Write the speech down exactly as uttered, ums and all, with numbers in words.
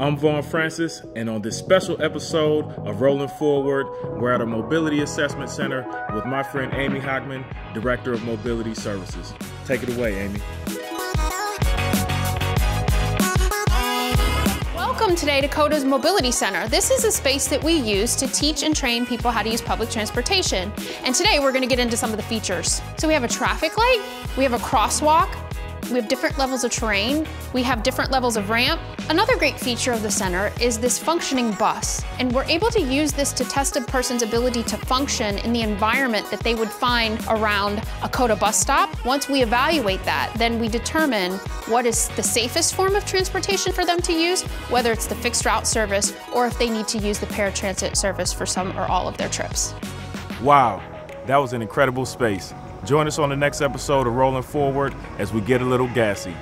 I'm Vaughn Francis, and on this special episode of Rolling Forward, we're at a Mobility Assessment Center with my friend Amy Hockman, Director of Mobility Services. Take it away, Amy. Welcome today to CODA's Mobility Center. This is a space that we use to teach and train people how to use public transportation. And today we're going to get into some of the features. So we have a traffic light, we have a crosswalk, we have different levels of terrain, we have different levels of ramp. Another great feature of the center is this functioning bus, and we're able to use this to test a person's ability to function in the environment that they would find around a CODA bus stop. Once we evaluate that, then we determine what is the safest form of transportation for them to use, whether it's the fixed route service or if they need to use the paratransit service for some or all of their trips. Wow, that was an incredible space. Join us on the next episode of Rolling Forward as we get a little gassy.